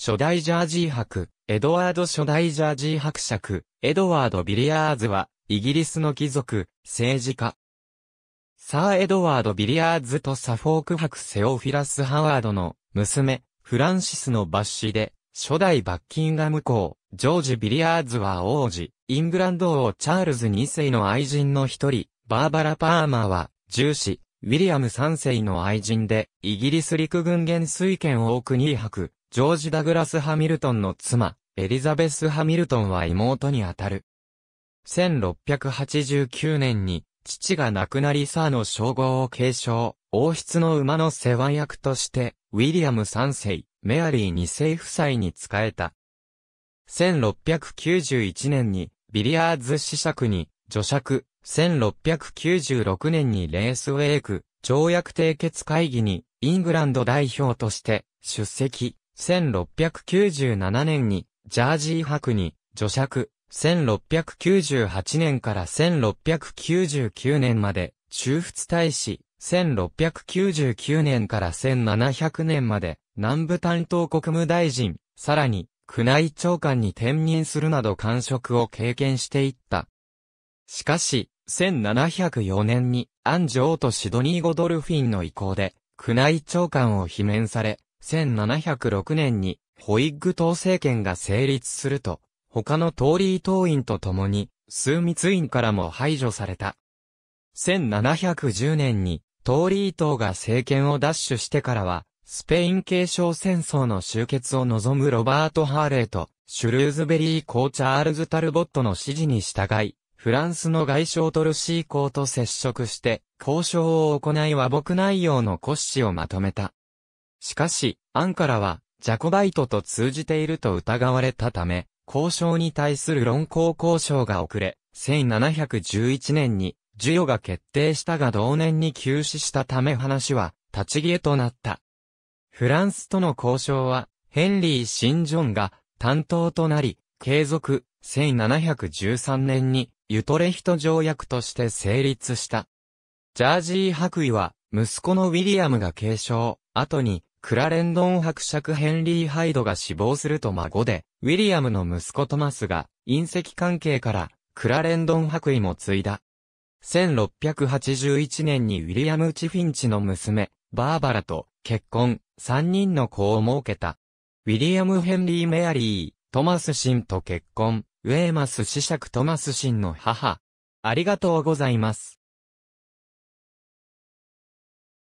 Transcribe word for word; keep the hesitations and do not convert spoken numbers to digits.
初代ジャージー伯、エドワード初代ジャージー伯爵、エドワード・ビリアーズは、イギリスの貴族、政治家。サー・エドワード・ビリアーズとサフォーク伯セオフィラス・ハワードの娘、フランシスの抜子で、初代バッキンガム公、ジョージ・ビリアーズは王子、イングランド王チャールズにせいの愛人の一人、バーバラ・パーマーは、従子、ウィリアムさんせいの愛人で、イギリス陸軍元帥兼オークニー伯、ジョージ・ダグラス・ハミルトンの妻、エリザベス・ハミルトンは妹にあたる。せんろっぴゃくはちじゅうきゅうねんに、父が亡くなりサーの称号を継承、王室の馬の世話役として、ウィリアムさんせい、メアリーにせい夫妻に仕えた。せんろっぴゃくきゅうじゅういちねんに、ビリアーズ子爵に、女爵、せんろっぴゃくきゅうじゅうろくねんにレースウェイク、条約締結会議に、イングランド代表として、出席。せんろっぴゃくきゅうじゅうななねんに、ジャージー伯に、女爵、せんろっぴゃくきゅうじゅうはちねんからせんろっぴゃくきゅうじゅうきゅうねんまで、駐仏大使、せんろっぴゃくきゅうじゅうきゅうねんからせんななひゃくねんまで、南部担当国務大臣、さらに、宮内長官に転任するなど官職を経験していった。しかし、せんななひゃくよねんに、アン女王とシドニーゴ・ドルフィンの意向で、宮内長官を罷免され、せんななひゃくろくねんにホイッグ党政権が成立すると、他のトーリー党員と共に、枢密院からも排除された。せんななひゃくじゅうねんにトーリー党が政権を奪取してからは、スペイン継承戦争の終結を望むロバート・ハーレーと、シュルーズベリー公チャールズ・タルボットの指示に従い、フランスの外相トルシー公と接触して、交渉を行い和睦内容の骨子をまとめた。しかし、アンからは、ジャコバイトと通じていると疑われたため、交渉に対する論功交渉が遅れ、せんななひゃくじゅういちねんに、授与が決定したが同年に急死したため話は、立ち消えとなった。フランスとの交渉は、ヘンリー・シンジョンが担当となり、継続、せんななひゃくじゅうさんねんに、ユトレヒト条約として成立した。ジャージー伯位は、息子のウィリアムが継承、後に、クラレンドン伯爵ヘンリー・ハイドが死亡すると孫で、ウィリアムの息子トマスが、姻戚関係から、クラレンドン伯位も継いだ。せんろっぴゃくはちじゅういちねんにウィリアム・チフィンチの娘、バーバラと、結婚、さんにんの子を設けた。ウィリアム・ヘンリー・メアリー、トマスシンと結婚、ウェーマス子爵トマスシンの母。ありがとうございます。